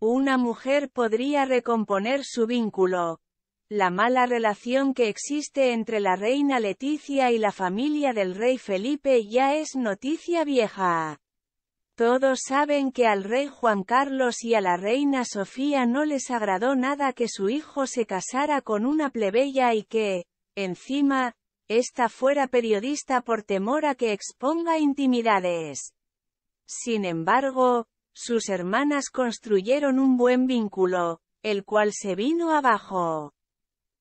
Una mujer podría recomponer su vínculo. La mala relación que existe entre la reina Letizia y la familia del rey Felipe ya es noticia vieja. Todos saben que al rey Juan Carlos y a la reina Sofía no les agradó nada que su hijo se casara con una plebeya y que, encima, ésta fuera periodista por temor a que exponga intimidades. Sin embargo, sus hermanas construyeron un buen vínculo, el cual se vino abajo.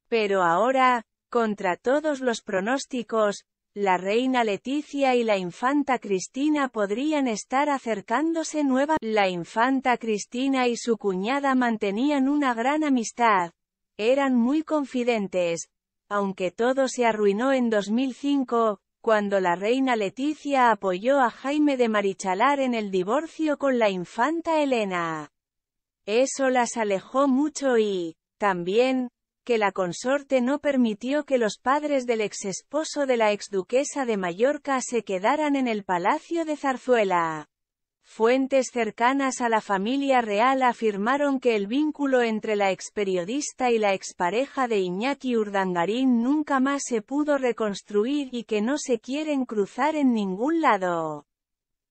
Pero ahora, contra todos los pronósticos, la reina Letizia y la infanta Cristina podrían estar acercándose nuevamente. La infanta Cristina y su cuñada mantenían una gran amistad, eran muy confidentes, aunque todo se arruinó en 2005, cuando la reina Letizia apoyó a Jaime de Marichalar en el divorcio con la infanta Elena. Eso las alejó mucho y, también, que la consorte no permitió que los padres del exesposo de la exduquesa de Mallorca se quedaran en el palacio de Zarzuela. Fuentes cercanas a la familia real afirmaron que el vínculo entre la experiodista y la expareja de Iñaki Urdangarín nunca más se pudo reconstruir y que no se quieren cruzar en ningún lado.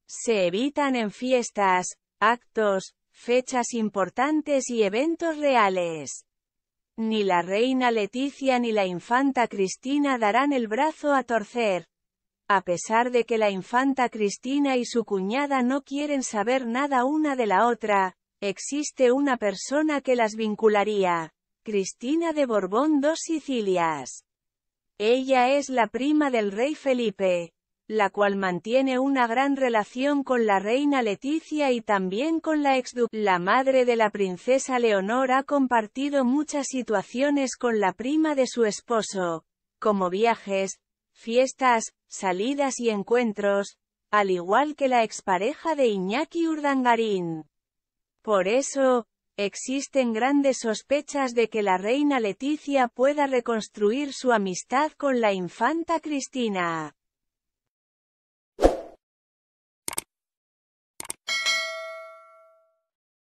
Se evitan en fiestas, actos, fechas importantes y eventos reales. Ni la reina Letizia ni la infanta Cristina darán el brazo a torcer. A pesar de que la infanta Cristina y su cuñada no quieren saber nada una de la otra, existe una persona que las vincularía: Cristina de Borbón II Sicilias. Ella es la prima del rey Felipe, la cual mantiene una gran relación con la reina Letizia y también con la exduquesa. La madre de la princesa Leonor ha compartido muchas situaciones con la prima de su esposo, como viajes, fiestas, salidas y encuentros, al igual que la expareja de Iñaki Urdangarín. Por eso, existen grandes sospechas de que la reina Letizia pueda reconstruir su amistad con la infanta Cristina.